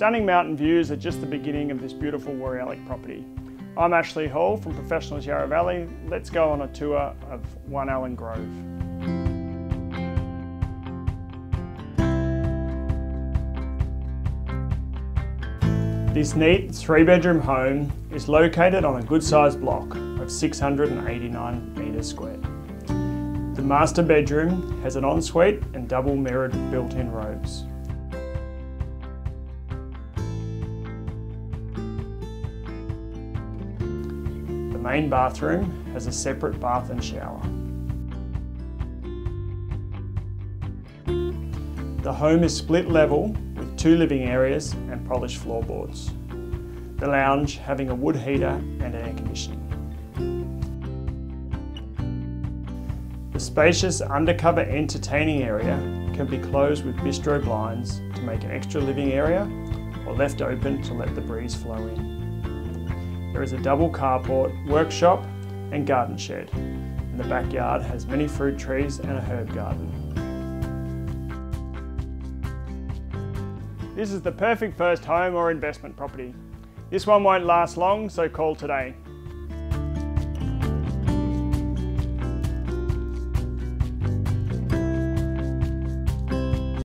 Stunning mountain views are just the beginning of this beautiful Woori Yallock property. I'm Ashley Hall from Professionals Yarra Valley. Let's go on a tour of One Allen Grove. This neat 3-bedroom home is located on a good-sized block of 689 metres squared. The master bedroom has an ensuite and double mirrored built-in robes. The main bathroom has a separate bath and shower. The home is split level with 2 living areas and polished floorboards. The lounge having a wood heater and air conditioning. The spacious undercover entertaining area can be closed with bistro blinds to make an extra living area or left open to let the breeze flow in. There is a double carport, workshop and garden shed, and the backyard has many fruit trees and a herb garden. This is the perfect first home or investment property. This one won't last long, so call today.